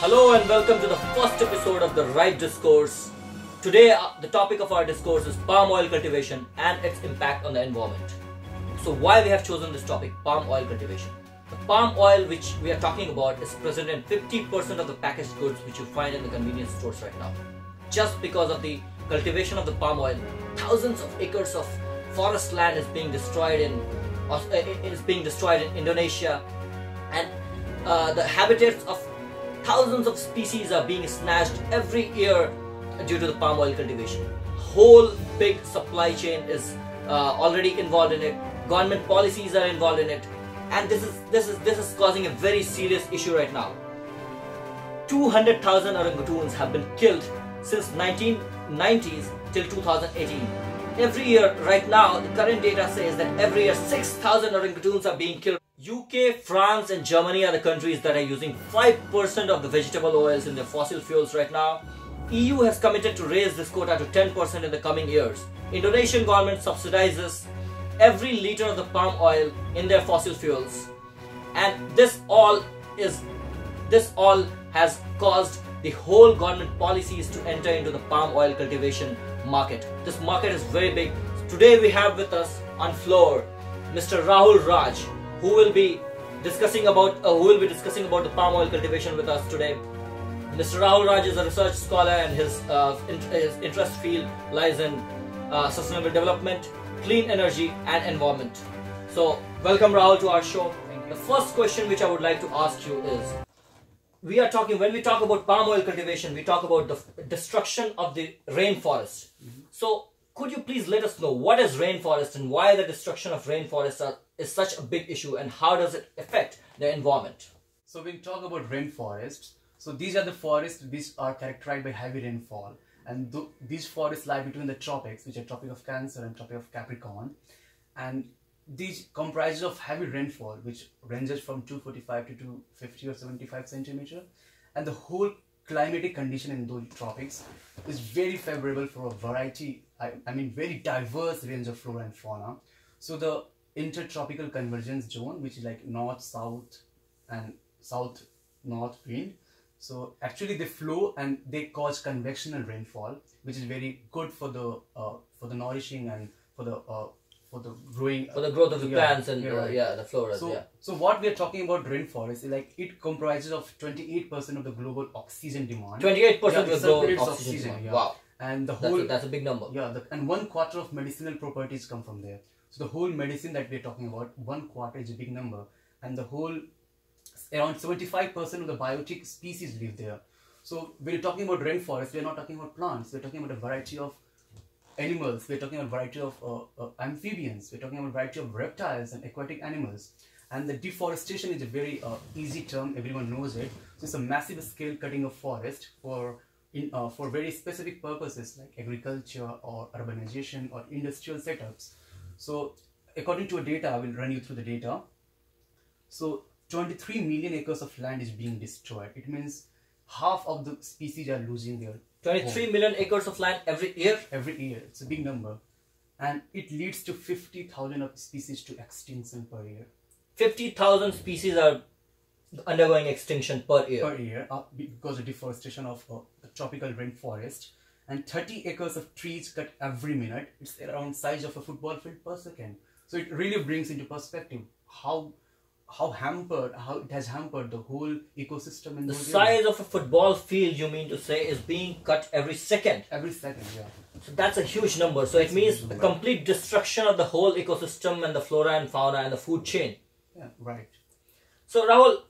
Hello and welcome to the first episode of The Right Discourse. Today the topic of our discourse is palm oil cultivation and its impact on the environment. So why we have chosen this topic, palm oil cultivation? The palm oil which we are talking about is present in 50% of the packaged goods which you find in the convenience stores right now. Just because of the cultivation of the palm oil, thousands of acres of forest land is being destroyed in Indonesia, and the habitats of thousands of species are being snatched every year due to the palm oil cultivation. Whole big supply chain is already involved in it. Government policies are involved in it, and this is causing a very serious issue right now. 200,000 orangutans have been killed since 1990s till 2018. Every year, right now, the current data says that every year 6,000 orangutans are being killed. UK, France and Germany are the countries that are using 5% of the vegetable oils in their fossil fuels right now. EU has committed to raise this quota to 10% in the coming years. Indonesian government subsidizes every liter of the palm oil in their fossil fuels. And this all has caused the whole government policies to enter into the palm oil cultivation market. This market is very big. Today we have with us on floor Mr. Rahul Raj, who will be discussing about the palm oil cultivation with us today. Mr. Rahul Raj is a research scholar, and his interest field lies in sustainable development, clean energy, and environment. So, welcome Rahul to our show. The first question which I would like to ask you is: when we talk about palm oil cultivation, we talk about the destruction of the rainforest. So, could you please let us know what is rainforest and why the destruction of rainforests is such a big issue, and how does it affect the environment? So when we talk about rainforests, so these are the forests which are characterized by heavy rainfall, and these forests lie between the tropics, which are Tropic of Cancer and Tropic of Capricorn, and these comprises of heavy rainfall which ranges from 245 to 250 or 75 centimeter, and the whole climatic condition in those tropics is very favorable for a variety, I mean very diverse range of flora and fauna. So the intertropical convergence zone, which is like north, south and south north wind, so actually they flow and they cause convectional rainfall, which is very good for the nourishing and for the growth of the plants and the flora. So what we are talking about rainforest is like it comprises of 28% of the global oxygen demand. 28% of the global oxygen demand. Wow. And the whole that's a big number. Yeah, and 1/4 of medicinal properties come from there. So the whole medicine that we're talking about, 1/4 is a big number, and the whole around 75% of the biotic species live there. So when you're talking about rainforest, we're not talking about plants, we're talking about a variety of animals, we're talking about a variety of amphibians, we're talking about a variety of reptiles and aquatic animals. And the deforestation is a very easy term, everyone knows it. So it's a massive scale cutting of forest for very specific purposes like agriculture or urbanization or industrial setups. So according to a data, I will run you through the data. So 23 million acres of land is being destroyed. It means half of the species are losing their 23 million acres of land every year? Every year. It's a big number. And it leads to 50,000 of species to extinction per year. 50,000 species are undergoing extinction per year? Per year, because of deforestation of the tropical rainforest. And 30 acres of trees cut every minute. It's around size of a football field per second. So it really brings into perspective how it has hampered the whole ecosystem. The size of a football field, you mean to say, is being cut every second? Every second, yeah. So that's a huge number. So it means a complete destruction of the whole ecosystem and the flora and fauna and the food chain. Yeah, right. So Rahul,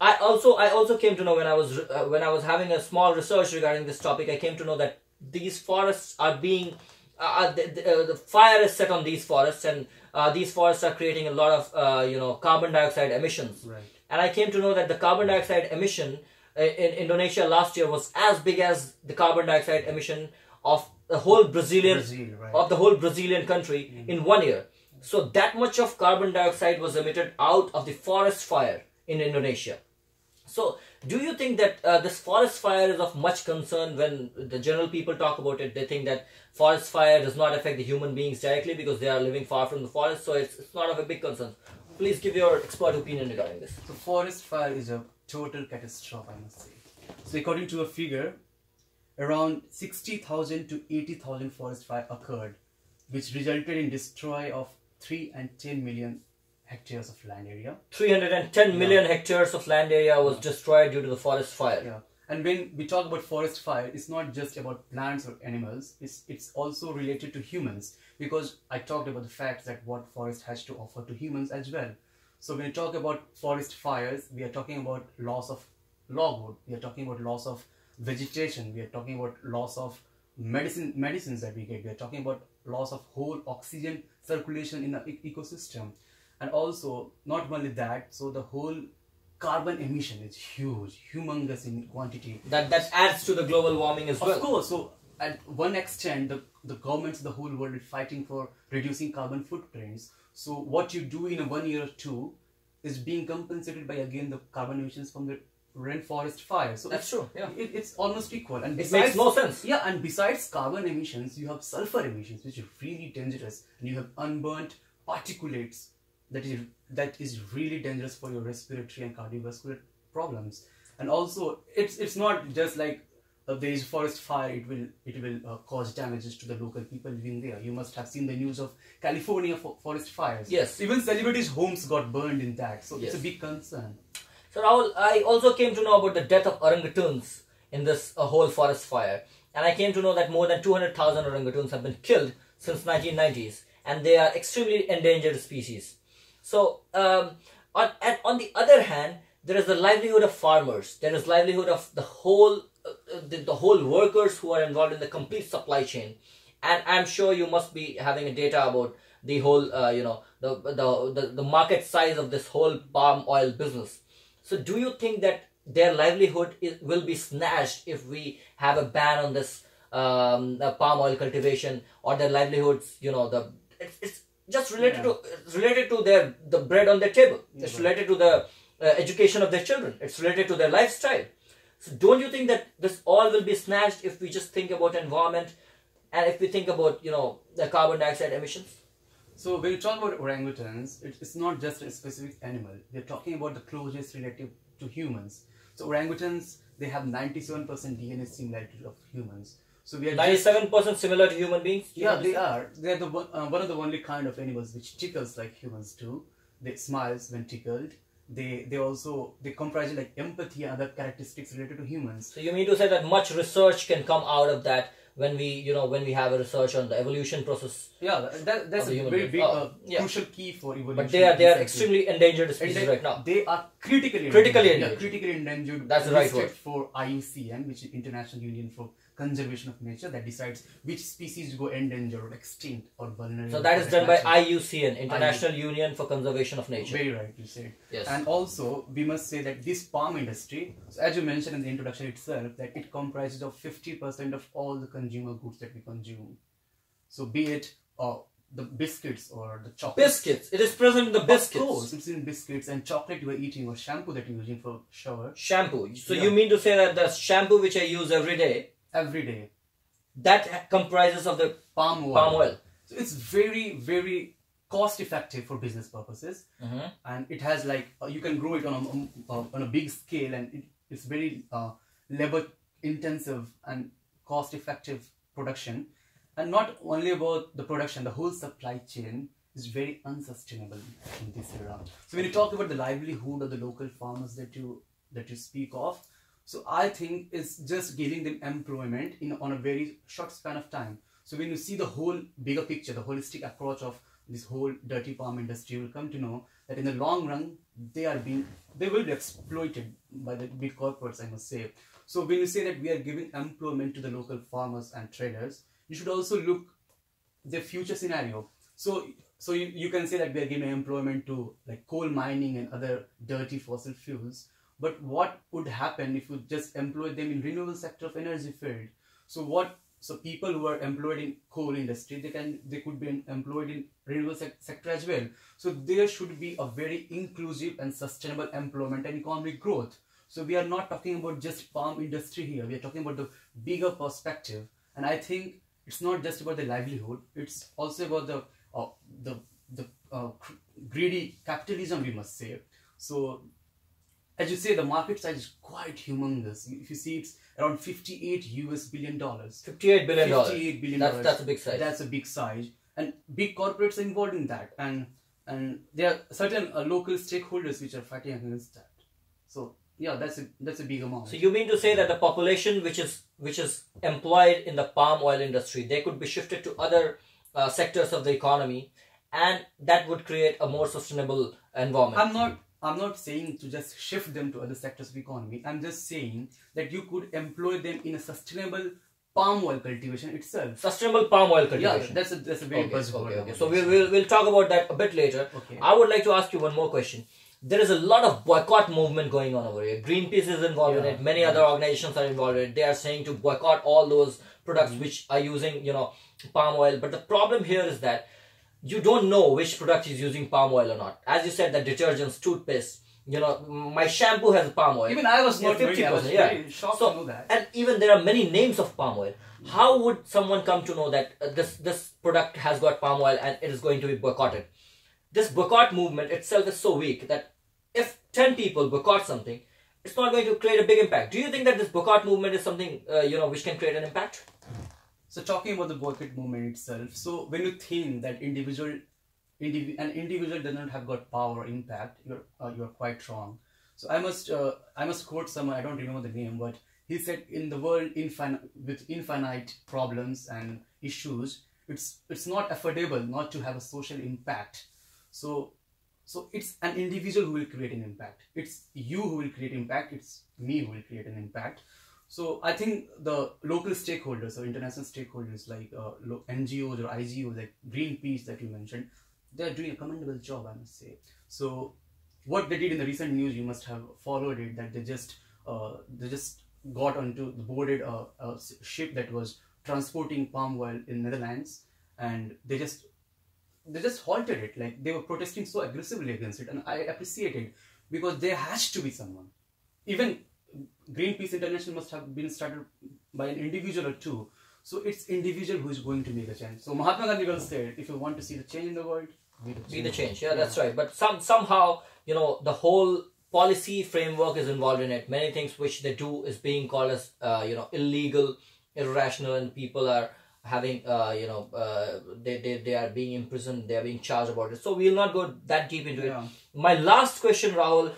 I also came to know when I was having a small research regarding this topic, I came to know that these forests are being the fire is set on these forests, and these forests are creating a lot of carbon dioxide emissions. Right. And I came to know that the carbon dioxide emission in Indonesia last year was as big as the carbon dioxide emission of the whole Brazilian country in one year. So that much of carbon dioxide was emitted out of the forest fire in Indonesia. So do you think that this forest fire is of much concern? When the general people talk about it, they think that forest fire does not affect the human beings directly because they are living far from the forest, so it's not of a big concern. Please give your expert opinion regarding this. So forest fire is a total catastrophe, I must say. So according to a figure, around 60,000 to 80,000 forest fires occurred, which resulted in destroy of 310 million hectares of land area. 310 million hectares of land area was destroyed due to the forest fire. Yeah. And when we talk about forest fire, it's not just about plants or animals, it's also related to humans, because I talked about the fact that what forest has to offer to humans as well. So when we talk about forest fires, we are talking about loss of logwood, we are talking about loss of vegetation, we are talking about loss of medicines that we get, we are talking about loss of whole oxygen circulation in the ecosystem. And also, not only that, so the whole carbon emission is huge, humongous in quantity. That adds to the global warming as well. Of course. So at one extent, the governments of the whole world are fighting for reducing carbon footprints. So what you do in a 1 year or two is being compensated by again the carbon emissions from the rainforest fire. So that's true. Yeah, it's almost equal. And besides, it makes no sense. Yeah, and besides carbon emissions, you have sulfur emissions, which are really dangerous, and you have unburnt particulates. That is really dangerous for your respiratory and cardiovascular problems. And also, it's not just like there is forest fire, it will cause damages to the local people living there. You must have seen the news of California forest fires. Yes. Even celebrities' homes got burned in that. So yes, it's a big concern. So Rahul, I also came to know about the death of orangutans in this whole forest fire. And I came to know that more than 200,000 orangutans have been killed since 1990s. And they are extremely endangered species. So, on the other hand, there is the livelihood of farmers. There is livelihood of the whole workers who are involved in the complete supply chain. And I'm sure you must be having a data about the whole, the market size of this whole palm oil business. So, do you think that their livelihood will be snatched if we have a ban on this palm oil cultivation, or their livelihoods? You know, it's just related to the bread on their table. Yeah. It's related to the education of their children. It's related to their lifestyle. So don't you think that this all will be snatched if we just think about environment, and if we think about, you know, the carbon dioxide emissions? So when you talk about orangutans, it's not just a specific animal. They're talking about the closest relative to humans. So orangutans, they have 97% DNA similarity of humans. So we are 97% similar to human beings? Yeah, they are. They are the one of the only kind of animals which tickles like humans do. They smiles when tickled. They comprise like empathy and other characteristics related to humans. So you mean to say that much research can come out of that when we, you know, when we have a research on the evolution process? Yeah, that's a very big crucial key for evolution. But they are extremely endangered species right now. They are critically endangered. That's the right word. For IUCN, which is International Union for Conservation of Nature, that decides which species go endangered or extinct or vulnerable. So that is done by IUCN, International Union for Conservation of Nature. Very right, you said. Yes. And also, we must say that this palm industry, so as you mentioned in the introduction itself, that it comprises of 50% of all the consumer goods that we consume. So be it the biscuits or the chocolate. Biscuits. It is present in the biscuits. Of course, it's in biscuits and chocolate you are eating, or shampoo that you're using for shower. Shampoo. So you mean to say that the shampoo which I use every day, that comprises of the palm oil. So it's very, very cost effective for business purposes. Mm-hmm. And it has like, you can grow it on a big scale, and it's very labor intensive and cost effective production. And not only about the production, the whole supply chain is very unsustainable in this era. So when you talk about the livelihood of the local farmers that you speak of, so I think it's just giving them employment on a very short span of time. So when you see the whole bigger picture, the holistic approach of this whole dirty palm industry, you will come to know that in the long run, they will be exploited by the big corporates, I must say. So when you say that we are giving employment to the local farmers and traders, you should also look the future scenario. So you can say that we are giving employment to like coal mining and other dirty fossil fuels. But what would happen if you just employ them in renewable sector of energy field? So people who are employed in coal industry, they could be employed in renewable sector as well. So there should be a very inclusive and sustainable employment and economic growth. So we are not talking about just palm industry here. We are talking about the bigger perspective. And I think it's not just about the livelihood. It's also about the greedy capitalism, we must say. So As you say, the market size is quite humongous. If you see, it's around $58 billion. $58 billion. That's a big size. That's a big size, and big corporates are involved in that, and there are certain local stakeholders which are fighting against that. So yeah, that's a big amount. So you mean to say that the population which is employed in the palm oil industry, they could be shifted to other sectors of the economy, and that would create a more sustainable environment. I'm not saying to just shift them to other sectors of the economy. I'm just saying that you could employ them in a sustainable palm oil cultivation itself. Sustainable palm oil cultivation. Yeah, that's a very buzzword. Okay. So we'll talk about that a bit later. Okay. I would like to ask you one more question. There is a lot of boycott movement going on over here. Greenpeace is involved in it. Many other organizations are involved in it. They are saying to boycott all those products which are using, you know, palm oil. But the problem here is that you don't know which product is using palm oil or not. As you said, the detergents, toothpaste, you know, my shampoo has palm oil. Even I was not 50%. Yeah, shocked to know that. And even there are many names of palm oil. How would someone come to know that this product has got palm oil and it is going to be boycotted? This boycott movement itself is so weak that if 10 people boycott something, it's not going to create a big impact. Do you think that this boycott movement is something, you know, which can create an impact? So talking about the boycott movement itself, so when you think that an individual does not have got power or impact, you're quite wrong. So I must quote someone, I don't remember the name, but he said, in the world with infinite problems and issues, it's not affordable not to have a social impact. So it's an individual who will create an impact. It's you who will create impact. It's me who will create an impact. So I think the local stakeholders or international stakeholders like NGOs or IGOs like Greenpeace that you mentioned, they're doing a commendable job, I must say. So what they did in the recent news, you must have followed it, that they just got onto, boarded a ship that was transporting palm oil in Netherlands, and they just halted it. Like, they were protesting so aggressively against it, and I appreciate it, because there has to be someone. Even Greenpeace International must have been started by an individual or two. So it's individual who is going to make a change. So Mahatma Gandhi will say, if you want to see the change in the world, be the change. Yeah, that's right. But somehow, you know, the whole policy framework is involved in it. Many things which they do is being called as, you know, illegal, irrational, and people are having, you know, they are being imprisoned, they are being charged about it. So we'll not go that deep into it. My last question, Rahul,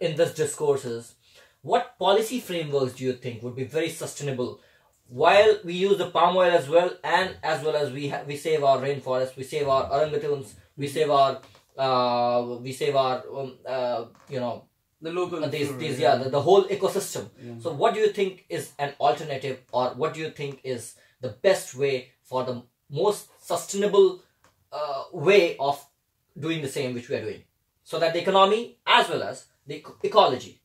in this discourse is, what policy frameworks do you think would be very sustainable while we use the palm oil as well, and as well as we save our rainforests, we save our orangutans, we save our you know, the local the whole ecosystem. So what do you think is an alternative, or what do you think is the best way for the most sustainable way of doing the same which we are doing, so that the economy as well as the ecology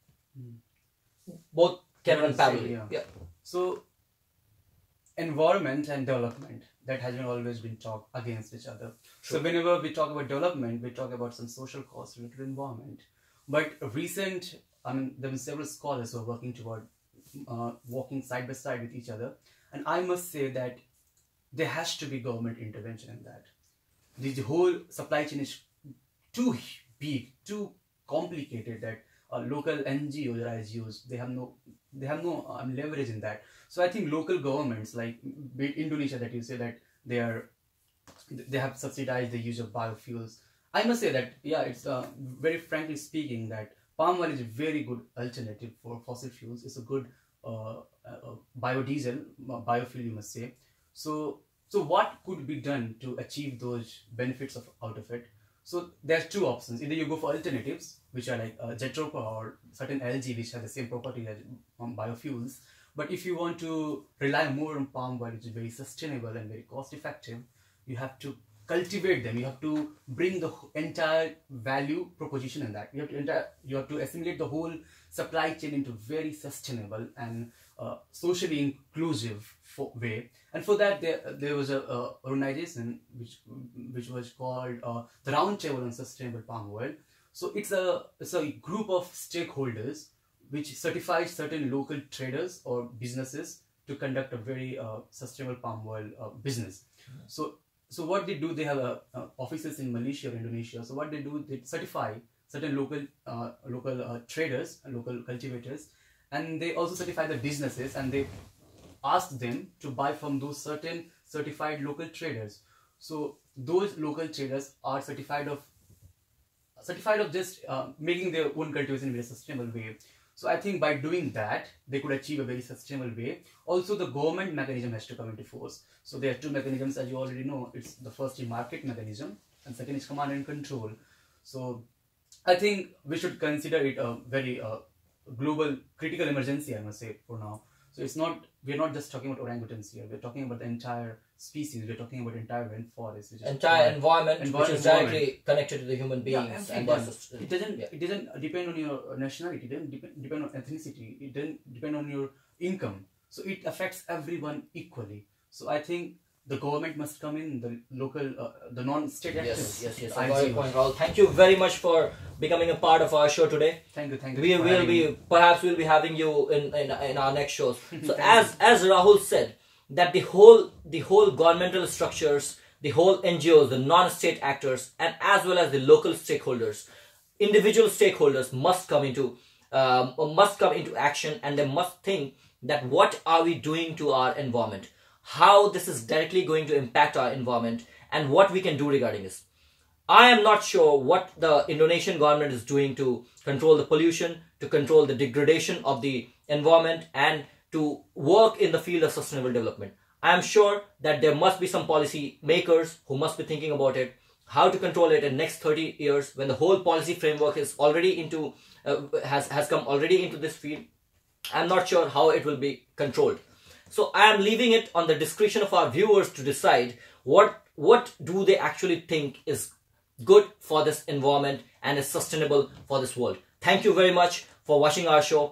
both can run parallel? So environment and development, that has always been talked against each other. True. So whenever we talk about development, we talk about some social costs related to environment. But recent, I mean, there were several scholars who are working toward walking side by side with each other, and I must say that there has to be government intervention in that. The whole supply chain is too big, too complicated, that local NGOs or IGOs, they have no leverage in that. So I think local governments, like Indonesia, that you say that they have subsidized the use of biofuels. I must say that, yeah, it's very frankly speaking, that palm oil is a very good alternative for fossil fuels. It's a good biodiesel, biofuel, you must say. So what could be done to achieve those benefits out of it? So there's two options. Either you go for alternatives, which are like jetopa or certain algae, which have the same property as biofuels. But if you want to rely more on palm oil, which is very sustainable and very cost effective, you have to cultivate them. You have to bring the entire value proposition in that. You have to assimilate the whole supply chain into very sustainable and socially inclusive way. And for that, there was a organization which was called the Roundtable on Sustainable Palm Oil. So it's a group of stakeholders which certifies certain local traders or businesses to conduct a very sustainable palm oil business. So what they do, they have offices in Malaysia or Indonesia. So what they do, they certify certain local traders, local cultivators, and they also certify the businesses, and they ask them to buy from those certain certified local traders. So those local traders are certified of just making their own cultivation in a sustainable way. So I think by doing that, they could achieve a very sustainable way. Also, the government mechanism has to come into force. So there are two mechanisms, as you already know. It's the first is market mechanism, and second is command and control. So I think we should consider it a very global critical emergency, I must say, for now. So it's not, we're not just talking about orangutans here. We're talking about the entire species. We're talking about entire rainforest, entire environment, which is directly connected to the human beings. Yeah, and it doesn't depend on your nationality. It doesn't depend on ethnicity. It doesn't depend on your income. So it affects everyone equally. So I think the government must come in, the local, the non-state actors. Yes. Point, Rahul. Thank you very much for becoming a part of our show today. Thank you. We will be, perhaps we'll be having you in our next shows. So as Rahul said, that the whole governmental structures, the whole NGOs, the non-state actors, and as well as the local stakeholders, individual stakeholders must come into action, and they must think that what are we doing to our environment, how this is directly going to impact our environment, and what we can do regarding this. I am not sure what the Indonesian government is doing to control the pollution, to control the degradation of the environment, and to work in the field of sustainable development. I am sure that there must be some policy makers who must be thinking about it, how to control it in next 30 years when the whole policy framework is already into, has come already into this field. I am not sure how it will be controlled. So I am leaving it on the discretion of our viewers to decide what do they actually think is good for this environment and is sustainable for this world. Thank you very much for watching our show.